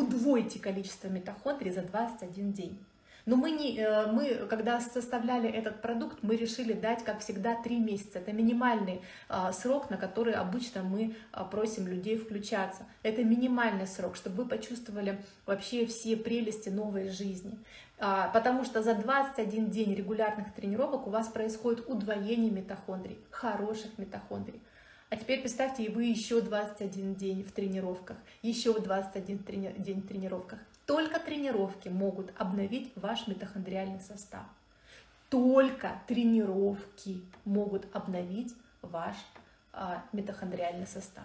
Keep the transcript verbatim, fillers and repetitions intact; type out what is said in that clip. удвойте количество митохондрий за двадцать один день. Но мы, не, мы, когда составляли этот продукт, мы решили дать, как всегда, три месяца. Это минимальный срок, на который обычно мы просим людей включаться. Это минимальный срок, чтобы вы почувствовали вообще все прелести новой жизни. Потому что за двадцать один день регулярных тренировок у вас происходит удвоение митохондрий, хороших митохондрий. А теперь представьте, и вы еще двадцать один день в тренировках, еще двадцать один трени- день в тренировках. Только тренировки могут обновить ваш митохондриальный состав. Только тренировки могут обновить ваш а, митохондриальный состав.